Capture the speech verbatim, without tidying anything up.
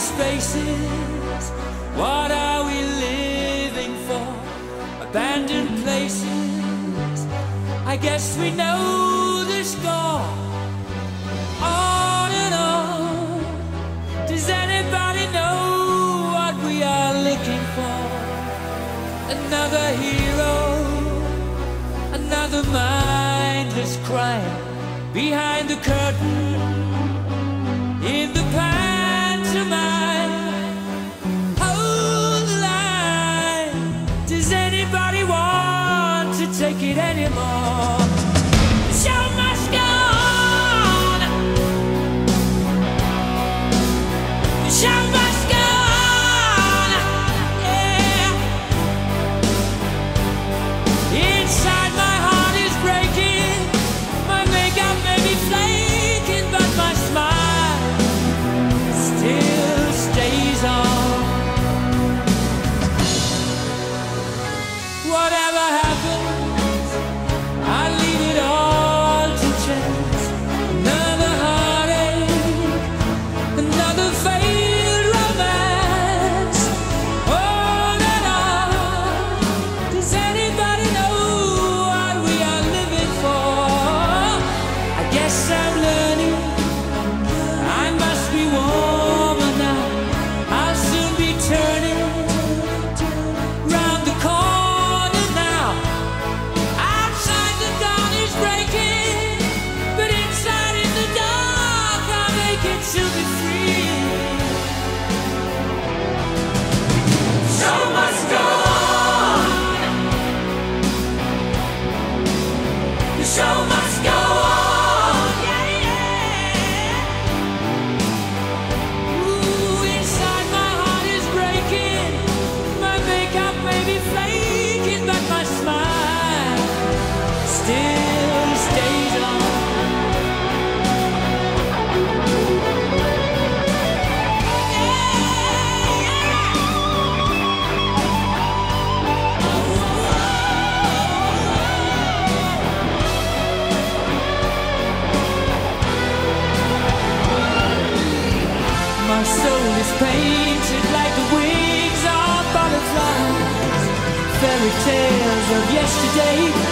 spaces, what are we living for? Abandoned places, I guess we know the score. On and on, does anybody know what we are looking for? Another hero, another mindless crime, behind the curtain, in the past. Hold the line. Does anybody want to take it anymore? The show must go on. The show must go on. Yeah. Inside my heart is breaking. My makeup may be flaking, but my smile still stays on. Whatever happens, I leave it all to chance. Another heartache, another failed romance. On and on. Does anybody know what we are living for? I guess I'm learning I must be warned. My soul is painted like the wings of butterflies, fairy tales of yesterday.